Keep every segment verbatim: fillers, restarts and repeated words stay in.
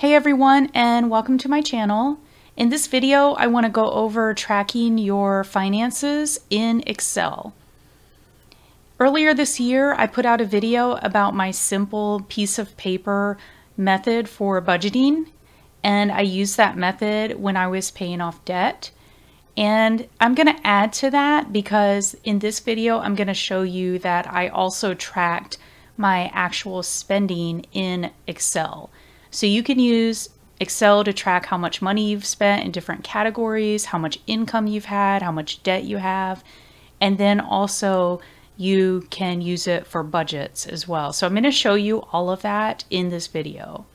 Hey everyone, and welcome to my channel. In this video, I want to go over tracking your finances in Excel. Earlier this year, I put out a video about my simple piece of paper method for budgeting, and I used that method when I was paying off debt. And I'm going to add to that because in this video, I'm going to show you that I also tracked my actual spending in Excel. So you can use Excel to track how much money you've spent in different categories, how much income you've had, how much debt you have, and then also you can use it for budgets as well. So I'm going to show you all of that in this video.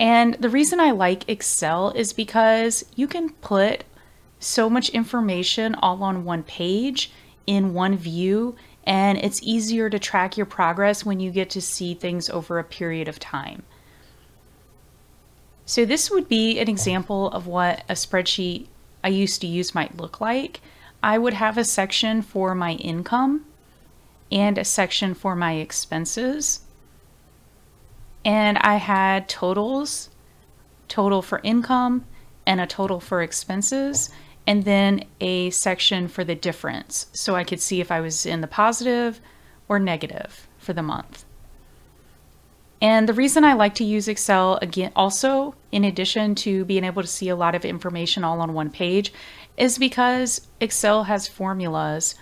And the reason I like Excel is because you can put so much information all on one page in one view, and it's easier to track your progress when you get to see things over a period of time. So this would be an example of what a spreadsheet I used to use might look like. I would have a section for my income and a section for my expenses. And I had totals, total for income and a total for expenses, and then a section for the difference. So I could see if I was in the positive or negative for the month. And the reason I like to use Excel, again, also in addition to being able to see a lot of information all on one page, is because Excel has formulas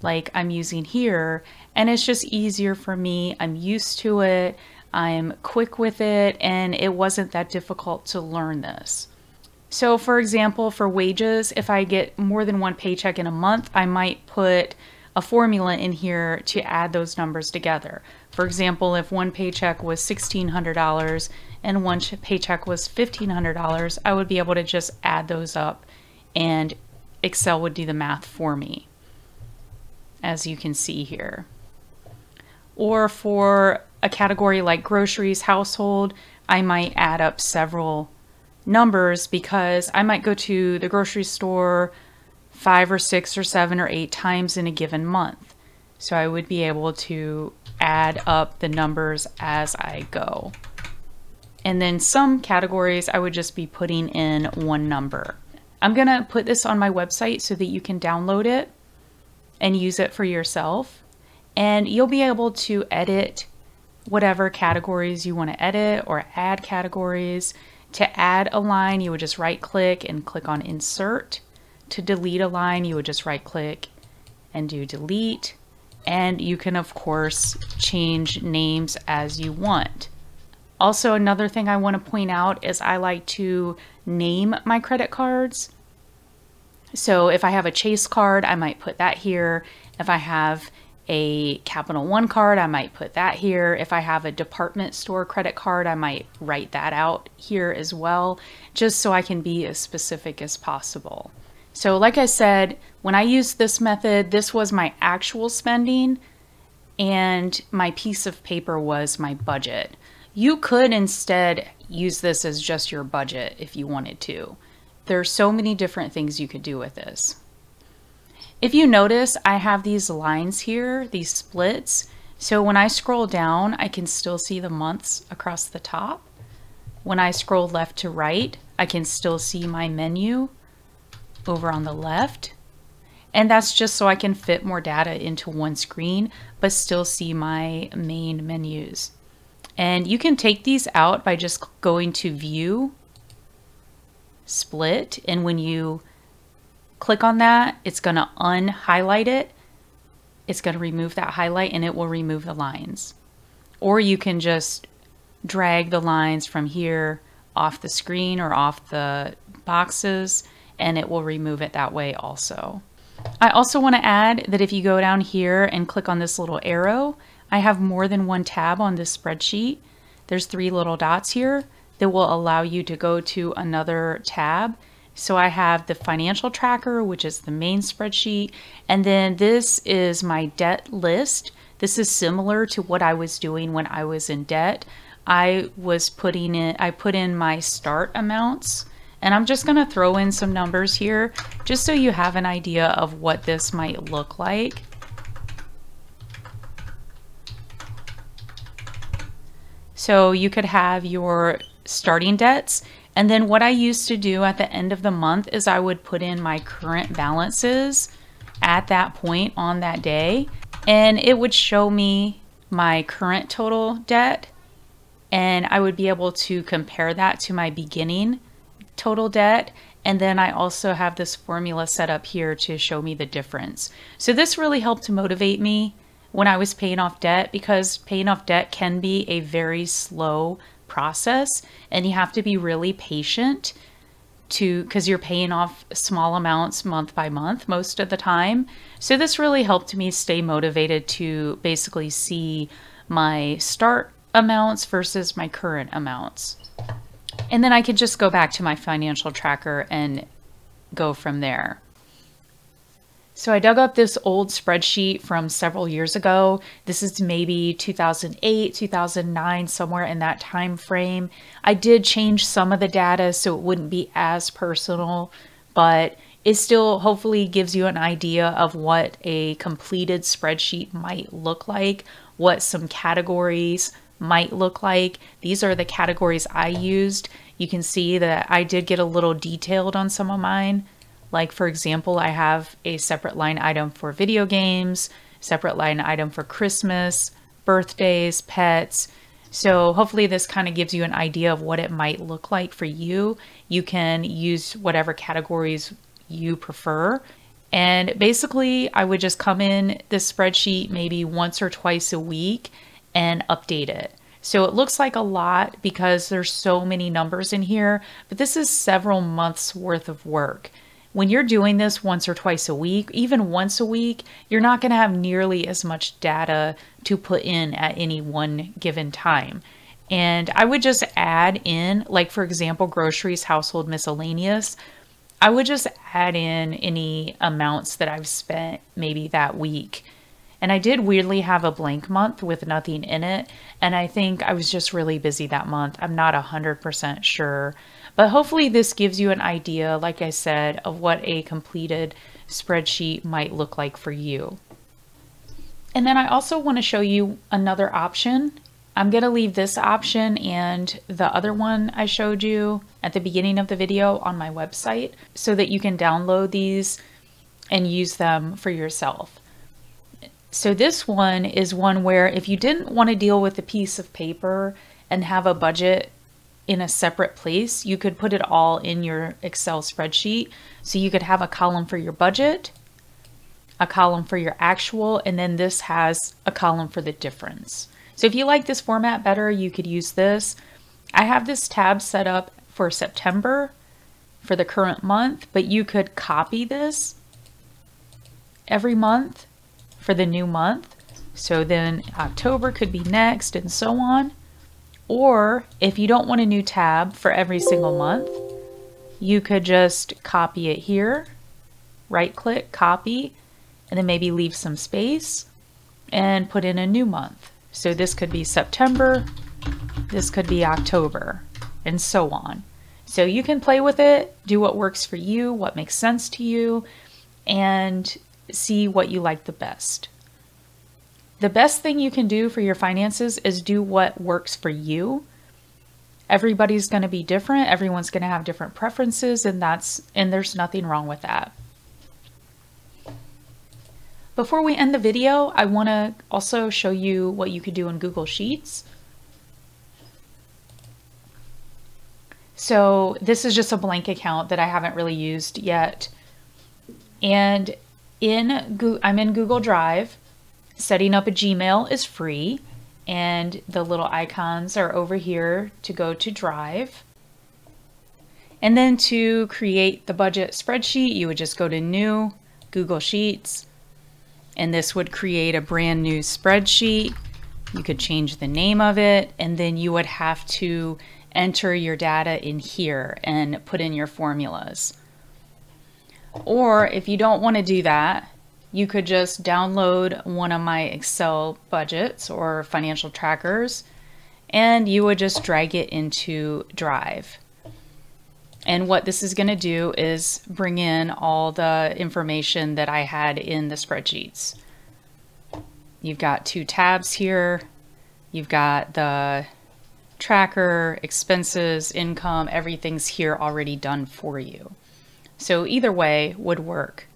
like I'm using here, and it's just easier for me. I'm used to it, I'm quick with it, and it wasn't that difficult to learn this. So for example, for wages, if I get more than one paycheck in a month, I might put a formula in here to add those numbers together. For example, if one paycheck was sixteen hundred dollars and one paycheck was fifteen hundred dollars, I would be able to just add those up and Excel would do the math for me, as you can see here. Or for a category like groceries, household, I might add up several numbers because I might go to the grocery store five or six or seven or eight times in a given month. So I would be able to add up the numbers as I go. And then some categories I would just be putting in one number. I'm gonna put this on my website so that you can download it and use it for yourself. And you'll be able to edit whatever categories you wanna edit or add categories. To add a line, you would just right click and click on insert. To delete a line, you would just right click and do delete. And you can, of course, change names as you want. Also, another thing I want to point out is I like to name my credit cards. So if I have a Chase card, I might put that here. If I have a Capital One card, I might put that here. If I have a department store credit card, I might write that out here as well, just so I can be as specific as possible. So like I said, when I used this method, this was my actual spending and my piece of paper was my budget. You could instead use this as just your budget if you wanted to. There are so many different things you could do with this. If you notice, I have these lines here, these splits. So when I scroll down, I can still see the months across the top. When I scroll left to right, I can still see my menu over on the left, and that's just so I can fit more data into one screen but still see my main menus. And you can take these out by just going to view, split, and when you click on that, it's going to unhighlight it. It's going to remove that highlight and it will remove the lines. Or you can just drag the lines from here off the screen or off the boxes, and it will remove it that way also. I also want to add that if you go down here and click on this little arrow, I have more than one tab on this spreadsheet. There's three little dots here that will allow you to go to another tab. So I have the financial tracker, which is the main spreadsheet, and then this is my debt list. This is similar to what I was doing when I was in debt. I was putting in, I put in my start amounts, and I'm just gonna throw in some numbers here just so you have an idea of what this might look like. So you could have your starting debts. And then what I used to do at the end of the month is I would put in my current balances at that point on that day, and it would show me my current total debt, and I would be able to compare that to my beginning total debt. And then I also have this formula set up here to show me the difference. So this really helped motivate me when I was paying off debt, because paying off debt can be a very slow process, and you have to be really patient to because you're paying off small amounts month by month most of the time. So this really helped me stay motivated to basically see my start amounts versus my current amounts. And then I could just go back to my financial tracker and go from there. So I dug up this old spreadsheet from several years ago. This is maybe two thousand eight, two thousand nine, somewhere in that time frame. I did change some of the data so it wouldn't be as personal, but it still hopefully gives you an idea of what a completed spreadsheet might look like, what some categories might look like. These are the categories I used. You can see that I did get a little detailed on some of mine. Like, for example, I have a separate line item for video games, separate line item for Christmas, birthdays, pets. So hopefully this kind of gives you an idea of what it might look like for you. You can use whatever categories you prefer. And basically, I would just come in this spreadsheet maybe once or twice a week and update it. So it looks like a lot because there's so many numbers in here, but this is several months worth of work. When you're doing this once or twice a week, even once a week, you're not going to have nearly as much data to put in at any one given time. And I would just add in, like, for example, groceries, household, miscellaneous. I would just add in any amounts that I've spent maybe that week. And I did weirdly have a blank month with nothing in it. And I think I was just really busy that month. I'm not one hundred percent sure. But hopefully this gives you an idea, like I said, of what a completed spreadsheet might look like for you. And then I also want to show you another option. I'm going to leave this option and the other one I showed you at the beginning of the video on my website so that you can download these and use them for yourself. So this one is one where if you didn't want to deal with a piece of paper and have a budget in a separate place, you could put it all in your Excel spreadsheet. So you could have a column for your budget, a column for your actual, and then this has a column for the difference. So if you like this format better, you could use this. I have this tab set up for September for the current month, but you could copy this every month for the new month. So then October could be next and so on. Or if you don't want a new tab for every single month, you could just copy it here, right click, copy, and then maybe leave some space and put in a new month. So this could be September, this could be October, and so on. So you can play with it, do what works for you, what makes sense to you, and see what you like the best. The best thing you can do for your finances is do what works for you. Everybody's going to be different. Everyone's going to have different preferences, and that's and there's nothing wrong with that. Before we end the video, I want to also show you what you could do in Google Sheets. So this is just a blank account that I haven't really used yet. And in I'm in Google Drive. Setting up a Gmail is free, and the little icons are over here to go to Drive. And then to create the budget spreadsheet, you would just go to New, Google Sheets, and this would create a brand new spreadsheet. You could change the name of it, and then you would have to enter your data in here and put in your formulas. Or if you don't want to do that, you could just download one of my Excel budgets or financial trackers, and you would just drag it into Drive. And what this is going to do is bring in all the information that I had in the spreadsheets. You've got two tabs here. You've got the tracker, expenses, income, everything's here already done for you. So either way would work.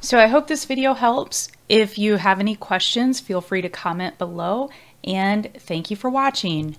So I hope this video helps. If you have any questions, feel free to comment below, and thank you for watching.